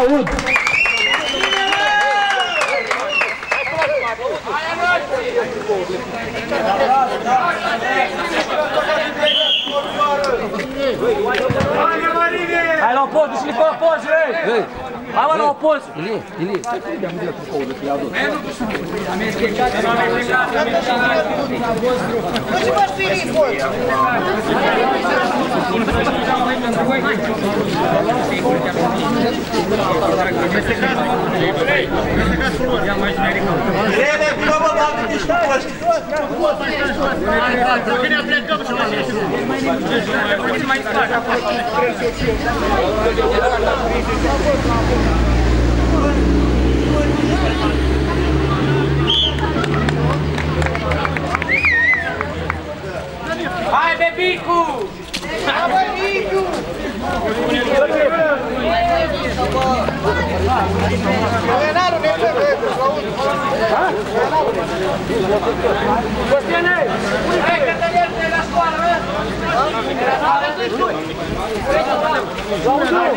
aud. Hai la o poză, și-l fă poză, ei! Hai mă la o poză! Ilie, Ilie! Hai, bebicu! Hai, bebicu! Renato Neto e Neto, saúde! Renato Neto! Gostei, Neto! Ei, Cataneiro, tem na escola, né? Renato Neto,